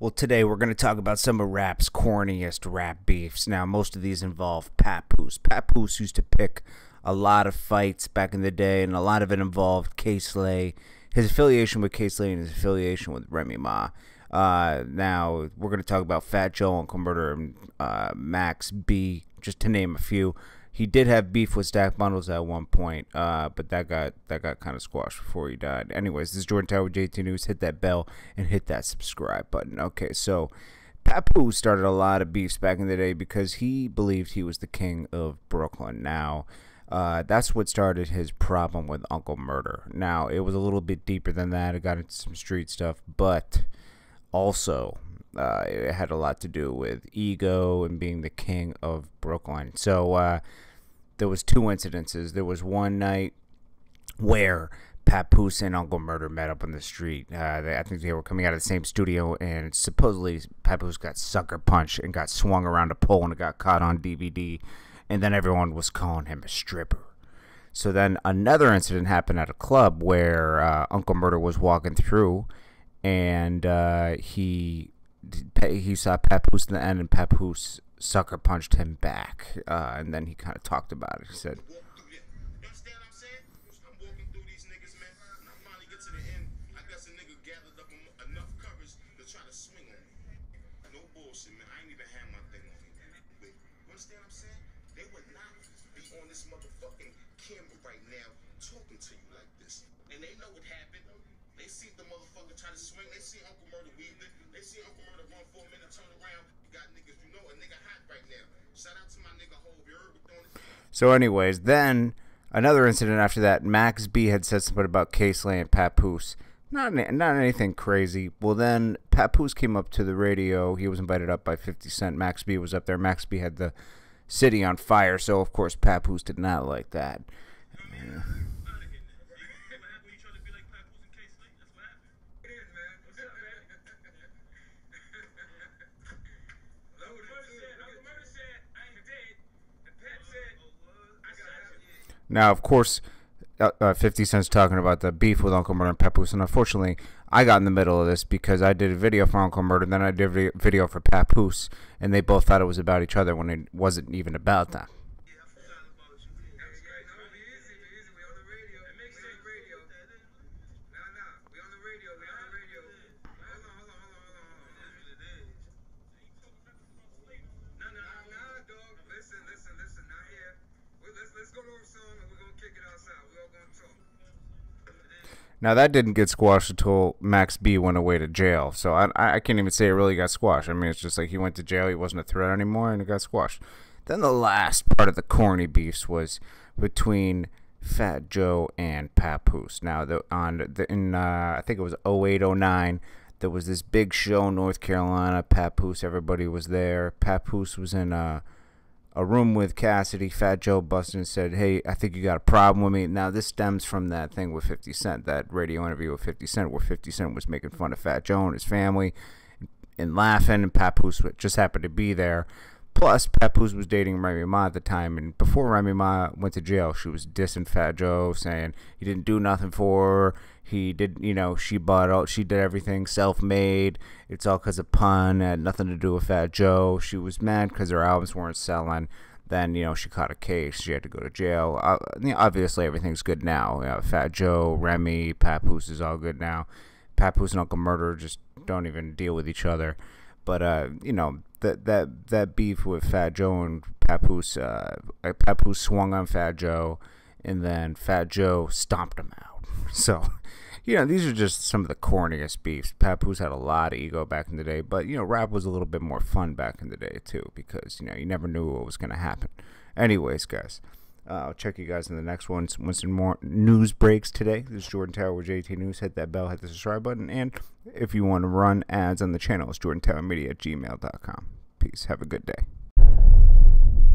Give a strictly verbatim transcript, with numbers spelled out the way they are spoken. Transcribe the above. Well, today we're going to talk about some of rap's corniest rap beefs. Now, most of these involve Papoose. Papoose used to pick a lot of fights back in the day, and a lot of it involved K-Slay, his affiliation with K-Slay and his affiliation with Remy Ma. Uh, now, we're going to talk about Fat Joe, Uncle Murda, and uh, Max B, just to name a few. He did have beef with Stack Bundles at one point, uh, but that got that got kind of squashed before he died. Anyways, this is Jordan Tower with J T News. Hit that bell and hit that subscribe button. Okay, so Papoose started a lot of beefs back in the day because he believed he was the king of Brooklyn. Now, uh, that's what started his problem with Uncle Murda. Now, it was a little bit deeper than that. It got into some street stuff, but also Uh, it had a lot to do with ego and being the king of Brooklyn. So uh, there was two incidences. There was one night where Papoose and Uncle Murda met up on the street. Uh, they, I think they were coming out of the same studio, and supposedly Papoose got sucker punched and got swung around a pole and it got caught on D V D. And then everyone was calling him a stripper. So then another incident happened at a club where uh, Uncle Murda was walking through, and uh, he... he saw Papoose in the end, and Papoose sucker punched him back, uh, and then he kind of talked about it. He said, "You understand what I'm saying? I'm walking through these niggas, man, and I finally get to the end. I guess a nigga gathered up enough coverage to try to swing on me. No bullshit, man. I ain't even had my thing on me. You understand what I'm saying? They would not be on this motherfucking camera right now talking to you like this, and they know what happened. They see the motherfucker try to swing. They see Uncle Murda weave it. They see Uncle Murda run for a minute, turn around. You got niggas, you know, a nigga hot right now. Shout out to my nigga Hov. So anyways, then another incident after that, Max B had said something about K-Slay and Papoose. Not, not anything crazy. Well, then Papoose came up to the radio. He was invited up by fifty Cent. Max B was up there. Max B had the city on fire. So, of course, Papoose did not like that. Yeah. Now, of course, uh, uh, fifty Cent's talking about the beef with Uncle Murda and Papoose, and unfortunately, I got in the middle of this because I did a video for Uncle Murda, and then I did a video for Papoose, and they both thought it was about each other when it wasn't even about them. Now, that didn't get squashed until Max B went away to jail. So I, I can't even say it really got squashed. I mean, it's just like he went to jail. He wasn't a threat anymore, and it got squashed. Then the last part of the corny beefs was between Fat Joe and Papoose. Now, the, on the, in uh, I think it was oh eight oh nine, there was this big show in North Carolina. Papoose, everybody was there. Papoose was in a, a room with Cassidy. Fat Joe busted and said, "Hey, I think you got a problem with me." Now, this stems from that thing with fifty Cent, that radio interview with fifty Cent, where fifty Cent was making fun of Fat Joe and his family and laughing, and Papoose just happened to be there. Plus, Papoose was dating Remy Ma at the time, and before Remy Ma went to jail, she was dissing Fat Joe, saying he didn't do nothing for her. He did, you know, she bought all, she did everything self-made. It's all because of Pun. It had nothing to do with Fat Joe. She was mad because her albums weren't selling. Then, you know, she caught a case. She had to go to jail. Uh, you know, obviously, everything's good now. You know, Fat Joe, Remy, Papoose is all good now. Papoose and Uncle Murda just don't even deal with each other. But, uh, you know, that that that beef with Fat Joe and Papoose, uh, Papoose swung on Fat Joe, and then Fat Joe stomped him out. So, you know, these are just some of the corniest beefs. Papoose had a lot of ego back in the day, but, you know, rap was a little bit more fun back in the day, too, because, you know, you never knew what was going to happen. Anyways, guys, uh, I'll check you guys in the next one. Once some more news breaks today. This is Jordan Tower with J T News. Hit that bell, hit the subscribe button, and if you want to run ads on the channel, it's jordantowermedia at gmail dot com. Peace. Have a good day.